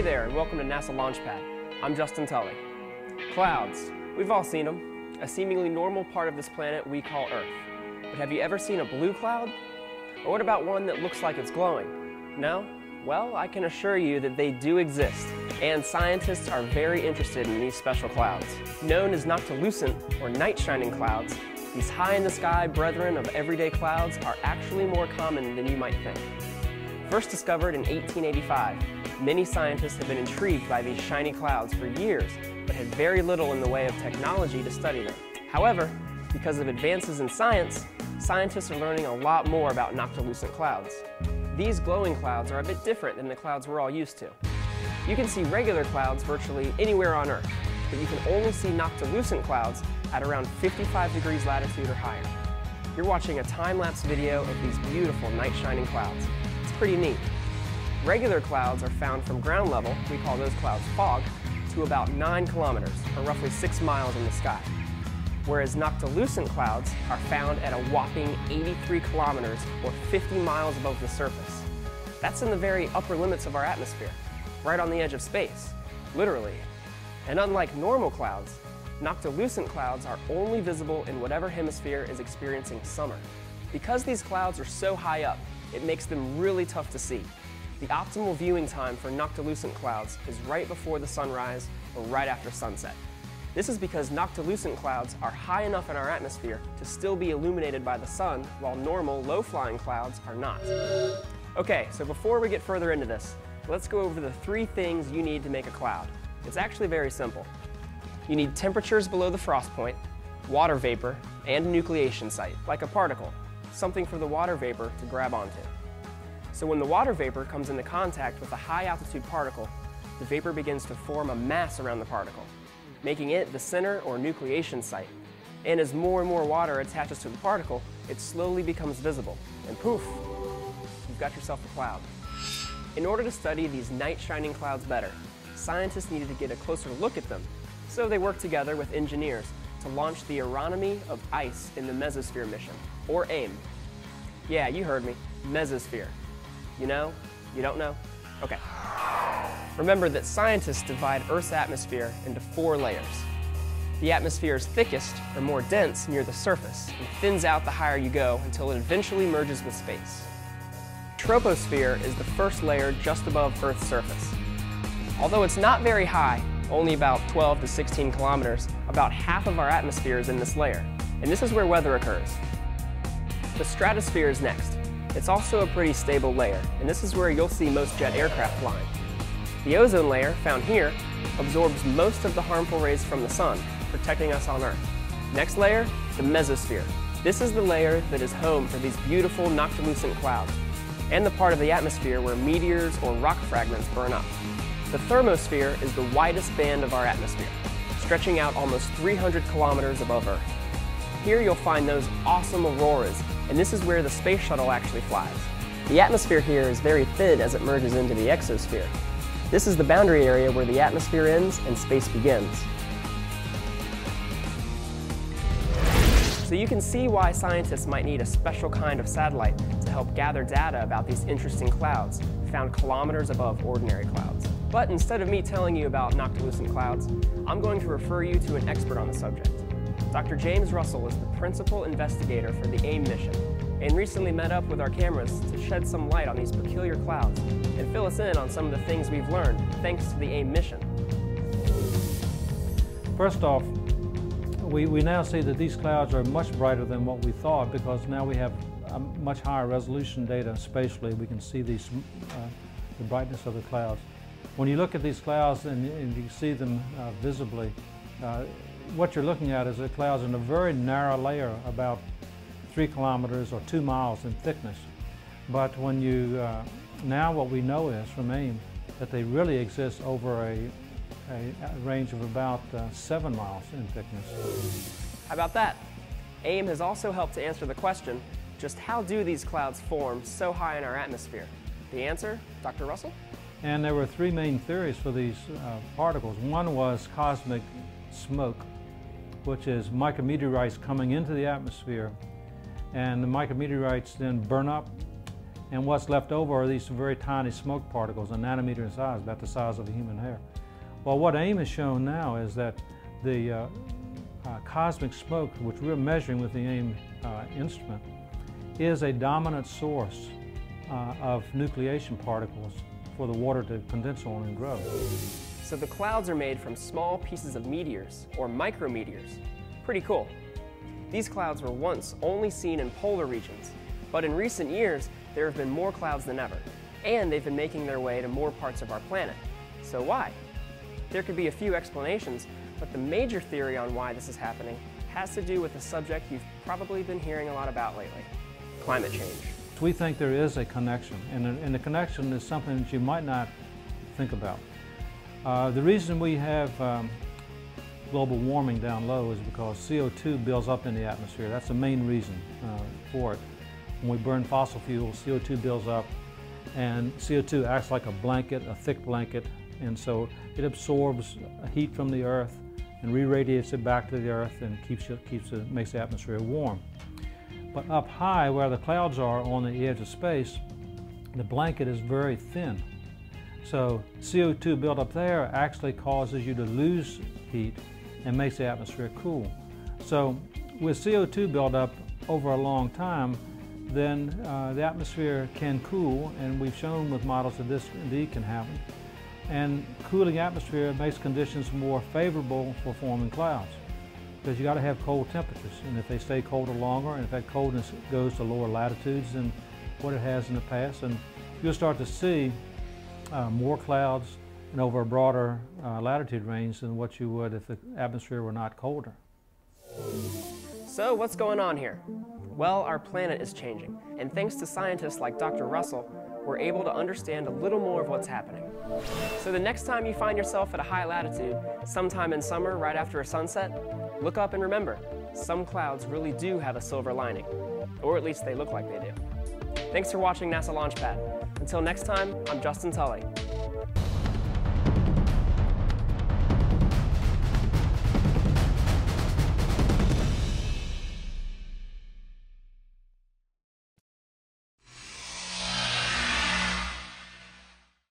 Hey there, and welcome to NASA Launchpad. I'm Justin Tully. Clouds. We've all seen them. A seemingly normal part of this planet we call Earth. But have you ever seen a blue cloud? Or what about one that looks like it's glowing? No? Well, I can assure you that they do exist, and scientists are very interested in these special clouds. Known as noctilucent, or night-shining clouds, these high-in-the-sky brethren of everyday clouds are actually more common than you might think. First discovered in 1885, many scientists have been intrigued by these shiny clouds for years, but had very little in the way of technology to study them. However, because of advances in science, scientists are learning a lot more about noctilucent clouds. These glowing clouds are a bit different than the clouds we're all used to. You can see regular clouds virtually anywhere on Earth, but you can only see noctilucent clouds at around 55 degrees latitude or higher. You're watching a time-lapse video of these beautiful night-shining clouds. It's pretty neat. Regular clouds are found from ground level, we call those clouds fog, to about 9 kilometers, or roughly 6 miles in the sky. Whereas noctilucent clouds are found at a whopping 83 kilometers, or 50 miles above the surface. That's in the very upper limits of our atmosphere, right on the edge of space, literally. And unlike normal clouds, noctilucent clouds are only visible in whatever hemisphere is experiencing summer. Because these clouds are so high up, it makes them really tough to see. The optimal viewing time for noctilucent clouds is right before the sunrise or right after sunset. This is because noctilucent clouds are high enough in our atmosphere to still be illuminated by the sun, while normal, low-flying clouds are not. Okay, so before we get further into this, let's go over the 3 things you need to make a cloud. It's actually very simple. You need temperatures below the frost point, water vapor, and a nucleation site, like a particle, something for the water vapor to grab onto. So when the water vapor comes into contact with a high-altitude particle, the vapor begins to form a mass around the particle, making it the center or nucleation site. And as more and more water attaches to the particle, it slowly becomes visible, and poof, you've got yourself a cloud. In order to study these night-shining clouds better, scientists needed to get a closer look at them, so they worked together with engineers to launch the Aeronomy of Ice in the Mesosphere mission, or AIM. Yeah, you heard me, mesosphere. You know? You don't know? Okay. Remember that scientists divide Earth's atmosphere into 4 layers. The atmosphere is thickest, or more dense, near the surface, and thins out the higher you go until it eventually merges with space. Troposphere is the first layer just above Earth's surface. Although it's not very high, only about 12 to 16 kilometers, about half of our atmosphere is in this layer, and this is where weather occurs. The stratosphere is next. It's also a pretty stable layer, and this is where you'll see most jet aircraft flying. The ozone layer, found here, absorbs most of the harmful rays from the sun, protecting us on Earth. Next layer, the mesosphere. This is the layer that is home for these beautiful noctilucent clouds, and the part of the atmosphere where meteors or rock fragments burn up. The thermosphere is the widest band of our atmosphere, stretching out almost 300 kilometers above Earth. Here you'll find those awesome auroras, and this is where the space shuttle actually flies. The atmosphere here is very thin as it merges into the exosphere. This is the boundary area where the atmosphere ends and space begins. So you can see why scientists might need a special kind of satellite to help gather data about these interesting clouds, found kilometers above ordinary clouds. But instead of me telling you about noctilucent clouds, I'm going to refer you to an expert on the subject. Dr. James Russell is the principal investigator for the AIM mission, and recently met up with our cameras to shed some light on these peculiar clouds and fill us in on some of the things we've learned thanks to the AIM mission. First off, we now see that these clouds are much brighter than what we thought, because now we have a much higher resolution data spatially. We can see these, the brightness of the clouds. When you look at these clouds and you see them visibly, what you're looking at is the clouds in a very narrow layer, about 3 kilometers or 2 miles in thickness. But when you, now what we know is from AIM that they really exist over a range of about 7 miles in thickness. How about that? AIM has also helped to answer the question, just how do these clouds form so high in our atmosphere? The answer, Dr. Russell? And there were 3 main theories for these particles. One was cosmic smoke, which is micrometeorites coming into the atmosphere, and the micrometeorites then burn up And what's left over are these very tiny smoke particles, a nanometer in size, about the size of a human hair. Well, what AIM has shown now is that the cosmic smoke, which we're measuring with the AIM instrument, is a dominant source of nucleation particles for the water to condense on and grow. So the clouds are made from small pieces of meteors, or micrometeors. Pretty cool. These clouds were once only seen in polar regions, but in recent years, there have been more clouds than ever, and they've been making their way to more parts of our planet. So why? There could be a few explanations, but the major theory on why this is happening has to do with a subject you've probably been hearing a lot about lately: climate change. We think there is a connection, and the connection is something that you might not think about. The reason we have global warming down low is because CO2 builds up in the atmosphere. That's the main reason for it. When we burn fossil fuels, CO2 builds up, and CO2 acts like a blanket, a thick blanket, and so it absorbs heat from the earth and re-radiates it back to the earth and makes the atmosphere warm. But up high, where the clouds are on the edge of space, the blanket is very thin. So CO2 built up there actually causes you to lose heat and makes the atmosphere cool. So with CO2 built up over a long time, then the atmosphere can cool, and we've shown with models that this indeed can happen. And cooling atmosphere makes conditions more favorable for forming clouds, because you got to have cold temperatures, and if they stay colder longer, and if that coldness goes to lower latitudes than what it has in the past, and you'll start to see more clouds and over a broader latitude range than what you would if the atmosphere were not colder. So what's going on here? Well, our planet is changing, and thanks to scientists like Dr. Russell, we're able to understand a little more of what's happening. So the next time you find yourself at a high latitude, sometime in summer right after a sunset, look up and remember, some clouds really do have a silver lining, or at least they look like they do. Thanks for watching NASA Launchpad. Until next time, I'm Justin Tully.